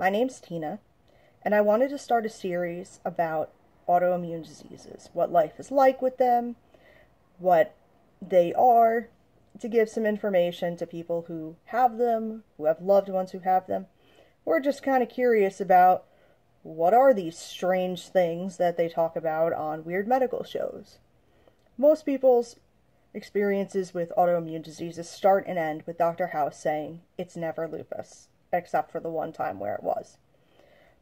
My name's Tina, and I wanted to start a series about autoimmune diseases, what life is like with them, what they are, to give some information to people who have them, who have loved ones who have them. We're just kind of curious about what are these strange things that they talk about on weird medical shows. Most people's experiences with autoimmune diseases start and end with Dr. House saying it's never lupus, except for the one time where it was.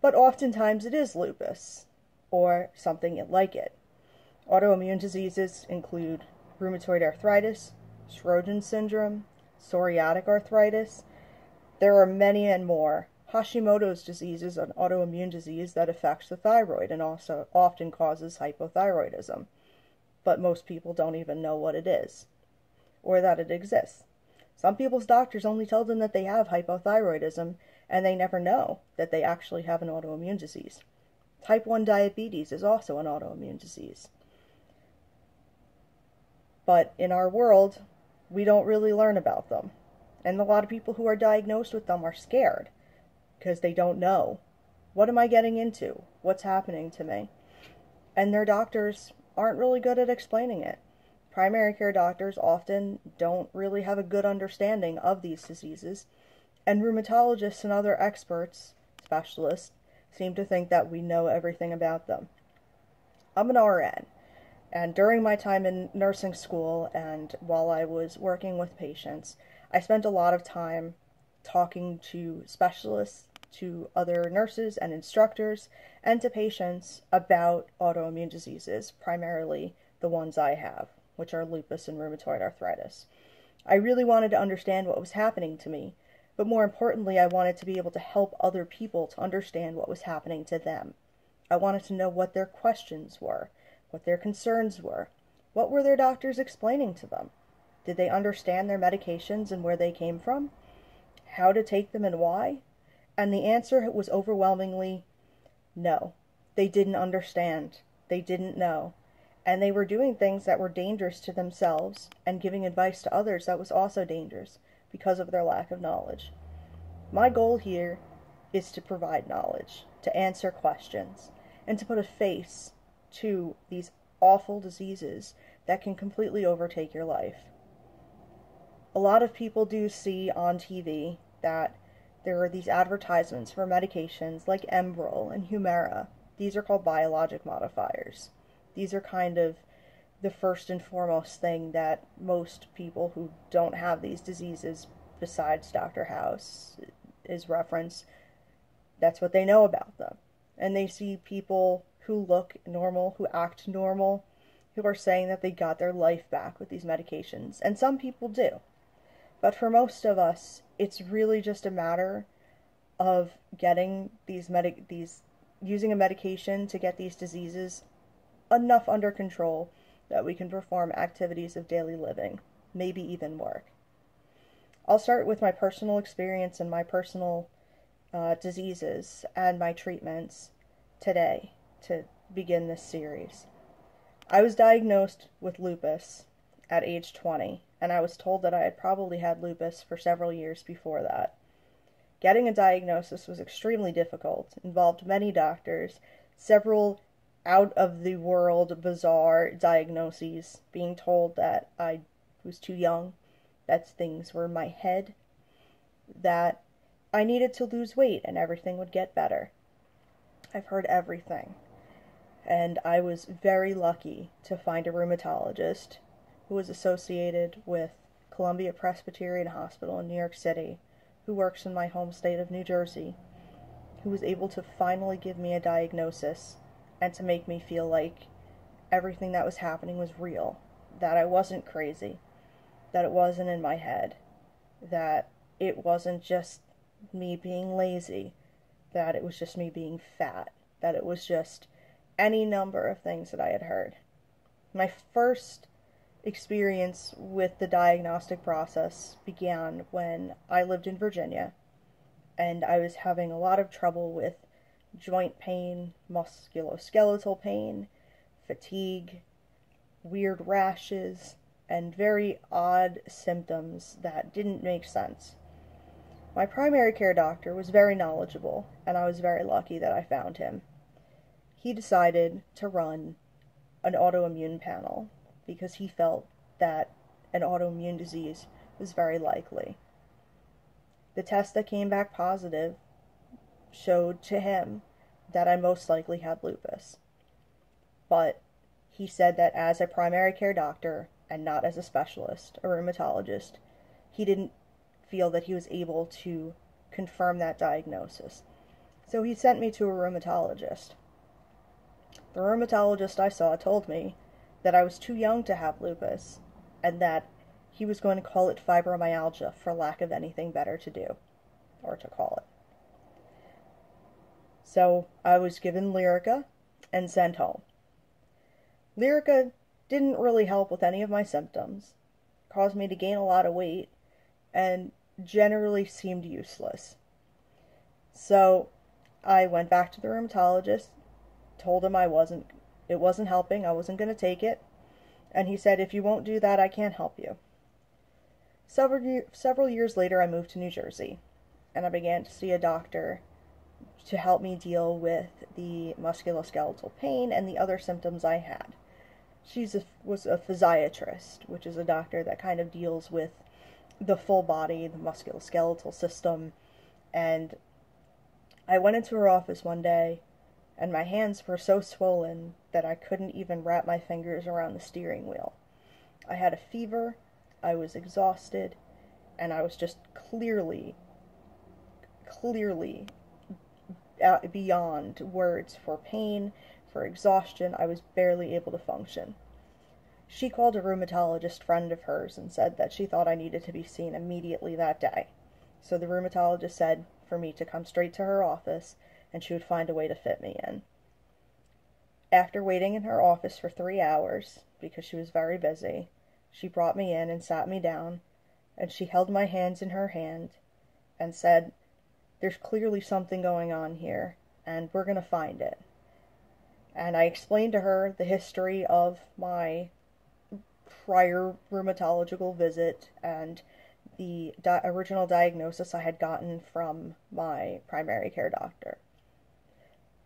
But oftentimes it is lupus, or something like it. Autoimmune diseases include rheumatoid arthritis, Sjogren's syndrome, psoriatic arthritis. There are many and more. Hashimoto's disease is an autoimmune disease that affects the thyroid and also often causes hypothyroidism. But most people don't even know what it is or that it exists. Some people's doctors only tell them that they have hypothyroidism and they never know that they actually have an autoimmune disease. Type 1 diabetes is also an autoimmune disease. But in our world, we don't really learn about them. And a lot of people who are diagnosed with them are scared because they don't know. What am I getting into? What's happening to me? And their doctors aren't really good at explaining it. Primary care doctors often don't really have a good understanding of these diseases, and rheumatologists and other experts, specialists, seem to think that we know everything about them. I'm an RN, and during my time in nursing school and while I was working with patients, I spent a lot of time talking to specialists, to other nurses and instructors, and to patients about autoimmune diseases, primarily the ones I have, which are lupus and rheumatoid arthritis. I really wanted to understand what was happening to me, but more importantly, I wanted to be able to help other people to understand what was happening to them. I wanted to know what their questions were, what their concerns were, what were their doctors explaining to them? Did they understand their medications and where they came from? How to take them and why? And the answer was overwhelmingly no. They didn't understand. They didn't know. And they were doing things that were dangerous to themselves and giving advice to others that was also dangerous because of their lack of knowledge. My goal here is to provide knowledge, to answer questions, and to put a face to these awful diseases that can completely overtake your life. A lot of people do see on TV that there are these advertisements for medications like Enbrel and Humira. These are called biologic modifiers. These are kind of the first and foremost thing that most people who don't have these diseases, besides Dr. House, is reference. That's what they know about them. And they see people who look normal, who act normal, who are saying that they got their life back with these medications. And some people do. But for most of us, it's really just a matter of getting using a medication to get these diseases enough under control that we can perform activities of daily living, maybe even work. I'll start with my personal experience and my personal diseases and my treatments today to begin this series. I was diagnosed with lupus at age 20. And I was told that I had probably had lupus for several years before that. Getting a diagnosis was extremely difficult, involved many doctors, several out-of-the-world, bizarre diagnoses, being told that I was too young, that things were in my head, that I needed to lose weight and everything would get better. I've heard everything. And I was very lucky to find a rheumatologist who was associated with Columbia Presbyterian Hospital in New York City, who works in my home state of New Jersey, who was able to finally give me a diagnosis and to make me feel like everything that was happening was real, that I wasn't crazy, that it wasn't in my head, that it wasn't just me being lazy, that it was just me being fat, that it was just any number of things that I had heard. My first experience with the diagnostic process began when I lived in Virginia, and I was having a lot of trouble with joint pain, musculoskeletal pain, fatigue, weird rashes, and very odd symptoms that didn't make sense. My primary care doctor was very knowledgeable, and I was very lucky that I found him. He decided to run an autoimmune panel because he felt that an autoimmune disease was very likely. The test that came back positive showed to him that I most likely had lupus. But he said that as a primary care doctor and not as a specialist, a rheumatologist, he didn't feel that he was able to confirm that diagnosis. So he sent me to a rheumatologist. The rheumatologist I saw told me that I was too young to have lupus and that he was going to call it fibromyalgia for lack of anything better to do or to call it. So I was given Lyrica and sent home. Lyrica didn't really help with any of my symptoms, caused me to gain a lot of weight, and generally seemed useless. So I went back to the rheumatologist, told him it wasn't helping, I wasn't going to take it, and he said, if you won't do that, I can't help you. Several years later, I moved to New Jersey, and I began to see a doctor to help me deal with the musculoskeletal pain and the other symptoms I had. She was a physiatrist, which is a doctor that kind of deals with the full body, the musculoskeletal system, and I went into her office one day, and my hands were so swollen that I couldn't even wrap my fingers around the steering wheel. I had a fever, I was exhausted, and I was just clearly beyond words for pain, for exhaustion. I was barely able to function. She called a rheumatologist friend of hers and said that she thought I needed to be seen immediately that day. So the rheumatologist said for me to come straight to her office and she would find a way to fit me in. After waiting in her office for 3 hours, because she was very busy, she brought me in and sat me down, and she held my hands in her hand and said, there's clearly something going on here, and we're going to find it. And I explained to her the history of my prior rheumatological visit and the original diagnosis I had gotten from my primary care doctor.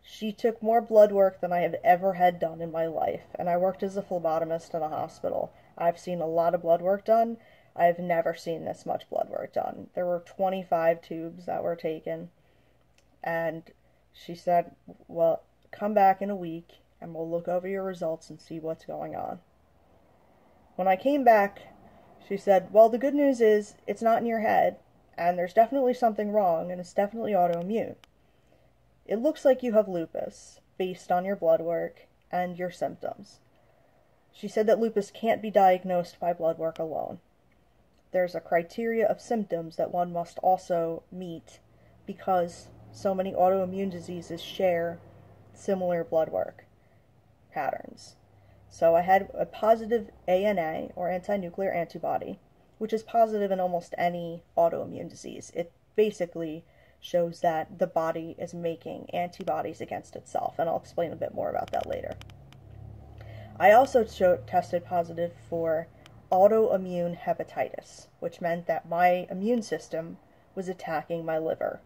She took more blood work than I have ever had done in my life, and I worked as a phlebotomist in a hospital. I've seen a lot of blood work done. I've never seen this much blood work done. There were 25 tubes that were taken, and she said, well, come back in a week, and we'll look over your results and see what's going on. When I came back, she said, well, the good news is it's not in your head, and there's definitely something wrong, and it's definitely autoimmune. It looks like you have lupus, based on your blood work and your symptoms. She said that lupus can't be diagnosed by blood work alone. There's a criteria of symptoms that one must also meet because so many autoimmune diseases share similar blood work patterns. So I had a positive ANA, or anti-nuclear antibody, which is positive in almost any autoimmune disease. It basically shows that the body is making antibodies against itself, and I'll explain a bit more about that later. I also tested positive for autoimmune hepatitis, which meant that my immune system was attacking my liver.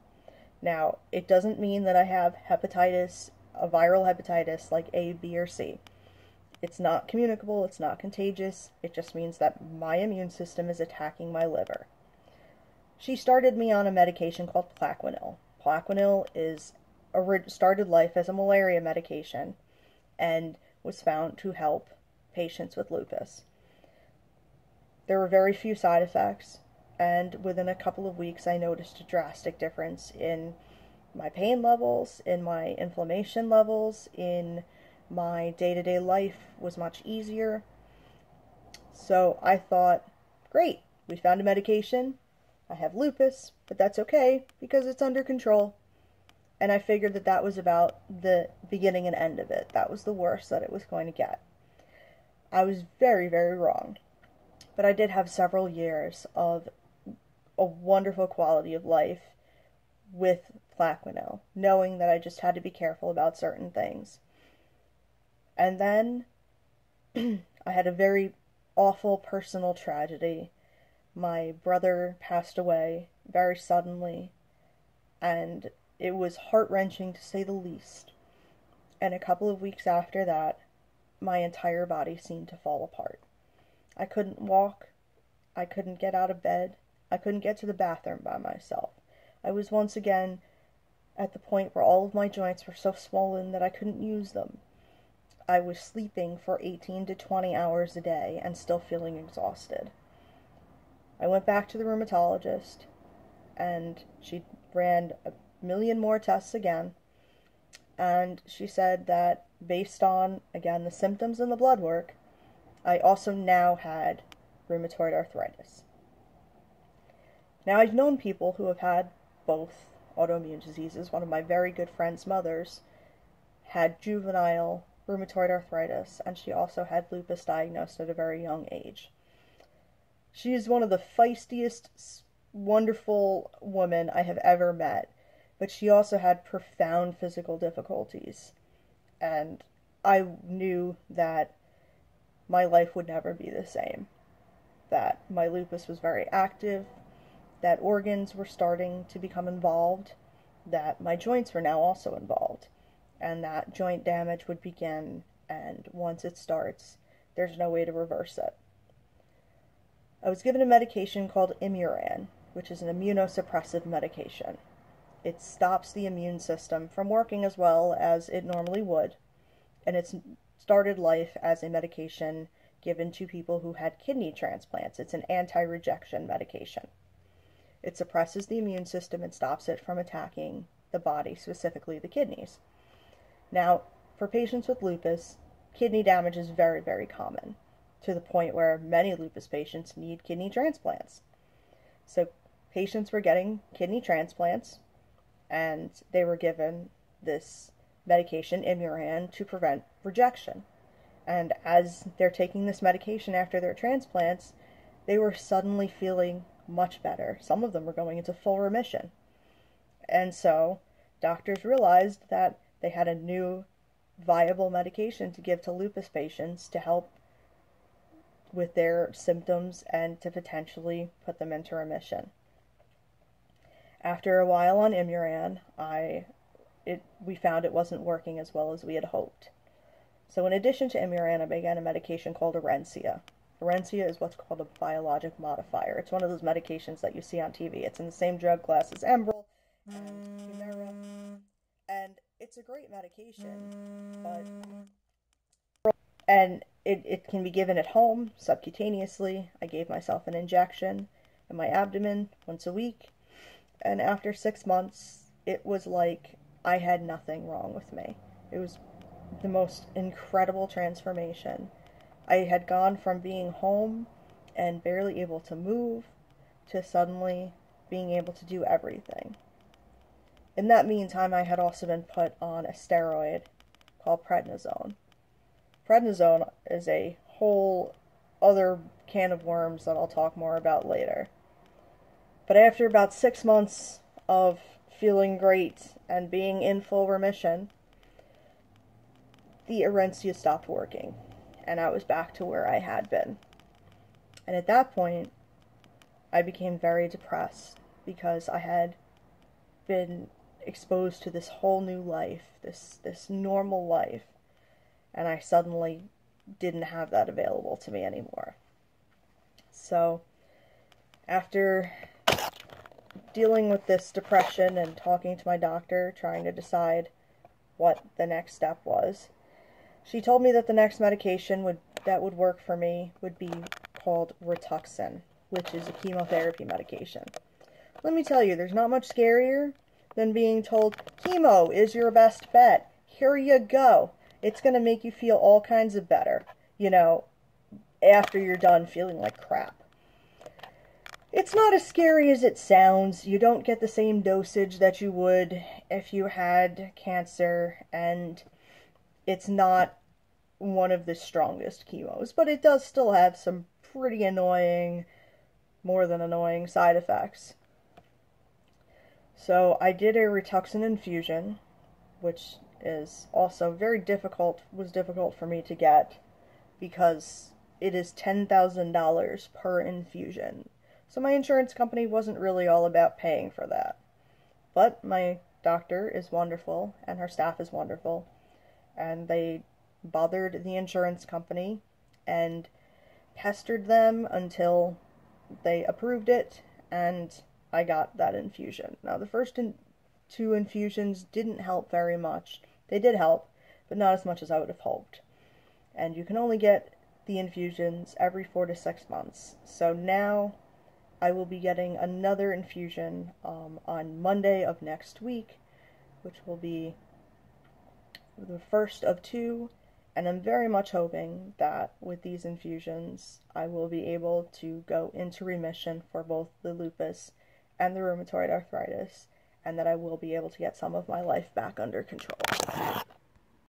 Now, it doesn't mean that I have hepatitis, a viral hepatitis like A, B, or C. It's not communicable, it's not contagious, it just means that my immune system is attacking my liver. She started me on a medication called Plaquenil. Plaquenil started life as a malaria medication and was found to help patients with lupus. There were very few side effects, and within a couple of weeks I noticed a drastic difference in my pain levels, in my inflammation levels, in my day-to-day life was much easier. So I thought, great, we found a medication. I have lupus, but that's okay because it's under control. And I figured that that was about the beginning and end of it. That was the worst that it was going to get. I was very, very wrong. But I did have several years of a wonderful quality of life with Plaquenil, knowing that I just had to be careful about certain things. And then I had a very awful personal tragedy. My brother passed away very suddenly, and it was heart-wrenching to say the least. And a couple of weeks after that, my entire body seemed to fall apart. I couldn't walk, I couldn't get out of bed, I couldn't get to the bathroom by myself. I was once again at the point where all of my joints were so swollen that I couldn't use them. I was sleeping for 18 to 20 hours a day and still feeling exhausted. I went back to the rheumatologist, and she ran a million more tests again, and she said that based on, again, the symptoms and the blood work, I also now had rheumatoid arthritis. Now, I've known people who have had both autoimmune diseases. One of my very good friend's mothers had juvenile rheumatoid arthritis, and she also had lupus diagnosed at a very young age. She is one of the feistiest, wonderful women I have ever met, but she also had profound physical difficulties, and I knew that my life would never be the same, that my lupus was very active, that organs were starting to become involved, that my joints were now also involved, and that joint damage would begin, and once it starts, there's no way to reverse it. I was given a medication called Imuran, which is an immunosuppressive medication. It stops the immune system from working as well as it normally would, and it's started life as a medication given to people who had kidney transplants. It's an anti-rejection medication. It suppresses the immune system and stops it from attacking the body, specifically the kidneys. Now, for patients with lupus, kidney damage is very, very common, to the point where many lupus patients need kidney transplants. So patients were getting kidney transplants, and they were given this medication, Imuran, to prevent rejection. And as they're taking this medication after their transplants, they were suddenly feeling much better. Some of them were going into full remission. And so doctors realized that they had a new viable medication to give to lupus patients to help with their symptoms and to potentially put them into remission. After a while on Imuran, we found it wasn't working as well as we had hoped. So in addition to Imuran, I began a medication called Orencia. Orencia is what's called a biologic modifier. It's one of those medications that you see on TV. It's in the same drug class as Enbrel and Humira, and it's a great medication, and it can be given at home, subcutaneously. I gave myself an injection in my abdomen once a week, and after 6 months, it was like I had nothing wrong with me. It was the most incredible transformation. I had gone from being home and barely able to move to suddenly being able to do everything. In that meantime, I had also been put on a steroid called prednisone. Prednisone is a whole other can of worms that I'll talk more about later. But after about 6 months of feeling great and being in full remission, the Orencia stopped working, and I was back to where I had been. And at that point, I became very depressed because I had been exposed to this whole new life, this normal life, and I suddenly didn't have that available to me anymore. So after dealing with this depression and talking to my doctor, trying to decide what the next step was, she told me that the next medication that would work for me would be called Rituxan, which is a chemotherapy medication. Let me tell you, there's not much scarier than being told, chemo is your best bet. Here you go. It's going to make you feel all kinds of better, after you're done feeling like crap. It's not as scary as it sounds. You don't get the same dosage that you would if you had cancer, and it's not one of the strongest chemos, but it does still have some pretty annoying, more than annoying side effects. So I did a Rituxan infusion, which is also was difficult for me to get because it is $10,000 per infusion so my insurance company wasn't really all about paying for that. But my doctor is wonderful, and her staff is wonderful, and they bothered the insurance company and pestered them until they approved it, and I got that infusion. Now, the first two infusions didn't help very much. They did help, but not as much as I would have hoped. And you can only get the infusions every 4 to 6 months. So now I will be getting another infusion on Monday of next week, which will be the first of two. And I'm very much hoping that with these infusions, I will be able to go into remission for both the lupus and the rheumatoid arthritis, and that I will be able to get some of my life back under control.